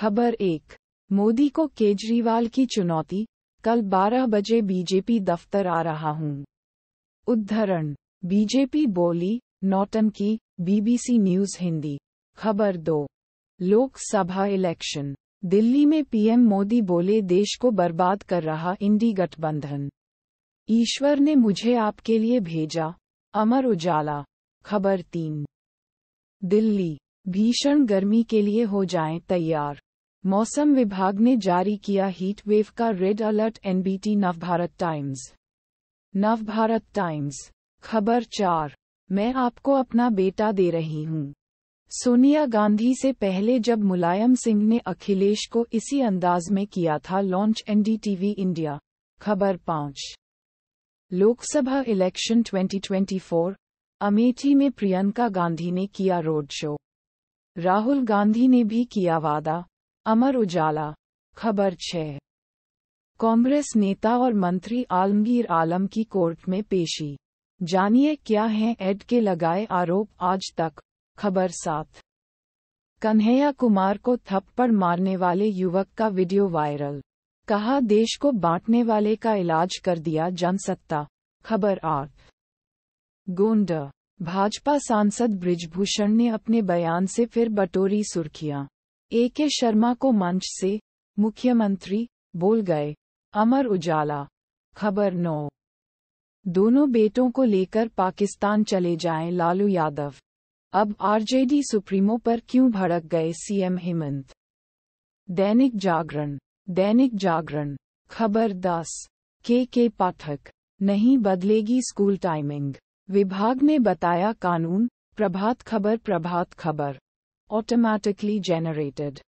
खबर एक, मोदी को केजरीवाल की चुनौती। कल 12 बजे बीजेपी दफ्तर आ रहा हूं। उद्धरण, बीजेपी बोली नौटंकी। BBC news Hindi. खबर दो, लोकसभा इलेक्शन। दिल्ली में पीएम मोदी बोले देश को बर्बाद कर रहा इंडी गठबंधन। ईश्वर ने मुझे आपके लिए भेजा। अमर उजाला। खबर तीन, दिल्ली, भीषण गर्मी के लिए हो जाएं तैयार। मौसम विभाग ने जारी किया हीट वेव का red alert. NBT Navbharat Times. Navbharat Times. खबर चार, मैं आपको अपना बेटा दे रही हूँ। सोनिया गांधी से पहले जब मुलायम सिंह ने अखिलेश को इसी अंदाज में किया था लॉन्च। NDTV India. खबर पाँच, लोकसभा इलेक्शन 2024। अमेठी में प्रियंका गांधी ने किया रोड शो। राहुल गांधी ने भी किया वादा। अमर उजाला। खबर छः, कांग्रेस नेता और मंत्री आलमगीर आलम की कोर्ट में पेशी। जानिए क्या हैं एड के लगाए आरोप। आज तक। खबर सात, कन्हैया कुमार को थप्पड़ मारने वाले युवक का वीडियो वायरल। कहा देश को बांटने वाले का इलाज कर दिया जनसत्ता। खबर आठ, गोंडा, भाजपा सांसद बृजभूषण ने अपने बयान से फिर बटोरी सुर्खियां। एके शर्मा को मंच से मुख्यमंत्री बोल गए। अमर उजाला। खबर नौ, दोनों बेटों को लेकर पाकिस्तान चले जाएं लालू यादव। अब आरजेडी सुप्रीमो पर क्यों भड़क गए सीएम हिमंत। दैनिक जागरण। दैनिक जागरण। खबर दस, के पाठक, नहीं बदलेगी स्कूल टाइमिंग। विभाग ने बताया कानून। प्रभात खबर। Prabhat Khabar, automatically generated.